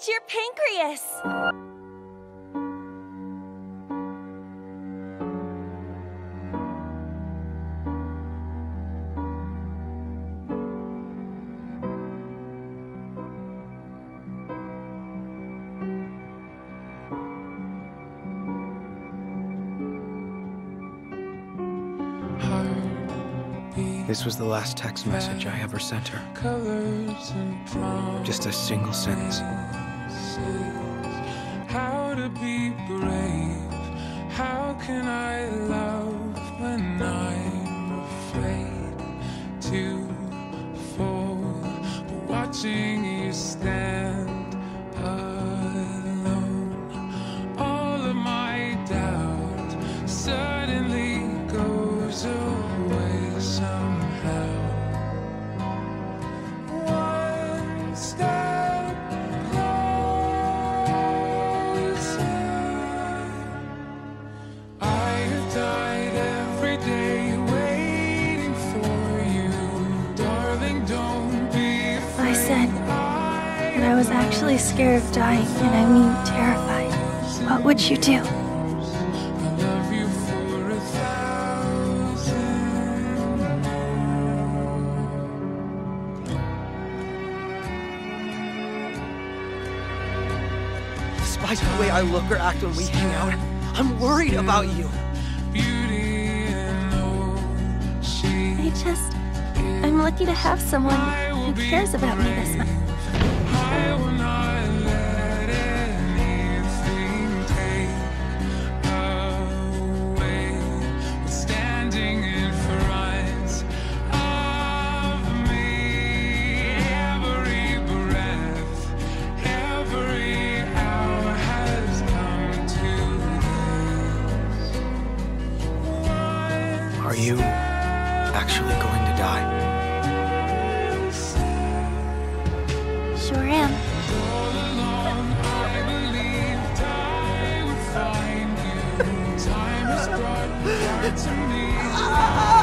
It's your pancreas. This was the last text message I ever sent her. Just a single sentence. How to be brave? How can I love when I'm afraid to fall? But watching you stand alone, all of my doubt suddenly goes away somehow. I was actually scared of dying, and I mean terrified. What would you do? Despite the way I look or act when we hang out, I'm worried about you. I'm lucky to have someone who cares about me this much. I will not let anything take away what's standing in front of me. Every breath, every hour has come to this. Are you actually going to die? Sure am. All along, I believed I would find you. Time has brought you back to me.